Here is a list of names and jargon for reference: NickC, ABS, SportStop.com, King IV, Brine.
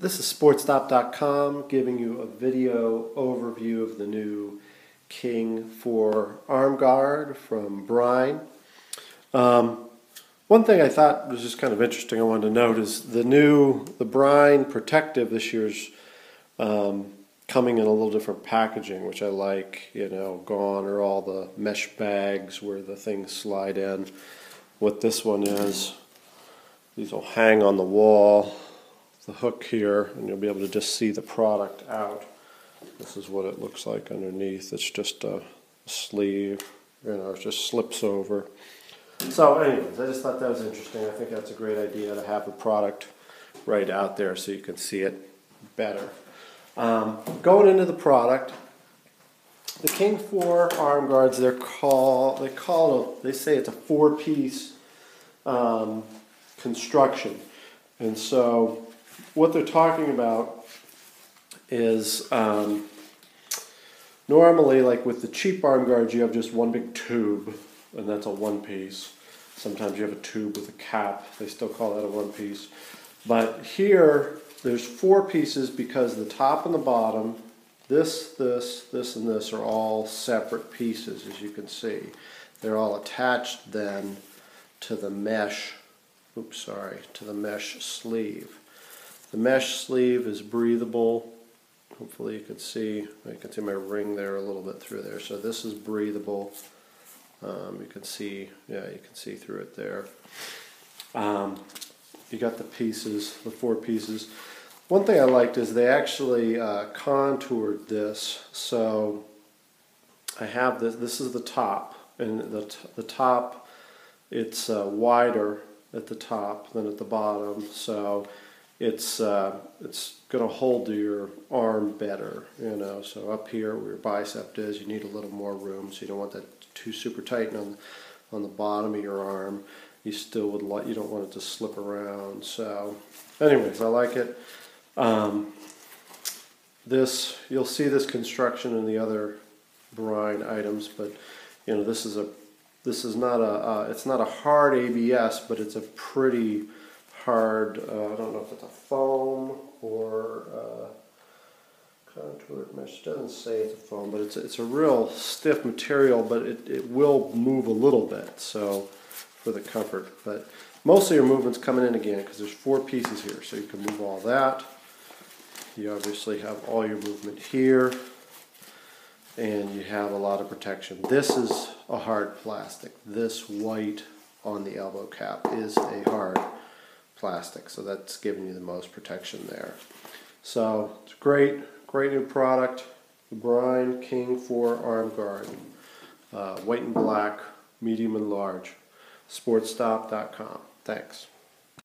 This is SportStop.com giving you a video overview of the new King IV arm guard from Brine. One thing I thought was just kind of interesting I wanted to note is the Brine Protective this year's coming in a little different packaging, which I like. You know, gone are all the mesh bags where the things slide in. What this one is, these will hang on the wall, the hook here, and you'll be able to just see the product out. This is what it looks like underneath. It's just a sleeve, you know, it just slips over. So anyways, I just thought that was interesting. I think that's a great idea to have the product right out there so you can see it better. Going into the product, the King IV arm guards, they say it's a four-piece construction. And so what they're talking about is normally, like with the cheap arm guards, you have just one big tube, and that's a one piece. Sometimes you have a tube with a cap. They still call that a one piece. But here, there's four pieces because the top and the bottom, this, and this are all separate pieces, as you can see. They're all attached then to the mesh. Oops, sorry, to the mesh sleeve. The mesh sleeve is breathable. Hopefully you can see, my ring there a little bit through there. So this is breathable. You can see, you can see through it there. You got the pieces, the four pieces. One thing I liked is they actually contoured this. So I have this. This is the top, and the top, it's wider at the top than at the bottom, so it's going to hold your arm better, you know. So up here where your bicep is, you need a little more room, so you don't want that too super tight. And on the bottom of your arm, you still would like, you don't want it to slip around. So anyways, I like it. This, you'll see this construction in the other Brine items, but you know, this is a, it's not a hard ABS, but it's a pretty hard, I don't know if it's a foam or contoured mesh. It doesn't say it's a foam, but it's a real stiff material, but it will move a little bit, so for the comfort. But mostly your movement's coming in again because there's four pieces here, so you can move all that. You obviously have all your movement here, and you have a lot of protection. This is a hard plastic. This white on the elbow cap is a hard plastic, so that's giving you the most protection there. So it's great new product, the Brine King IV arm guard, white and black, medium and large. SportStop.com. Thanks.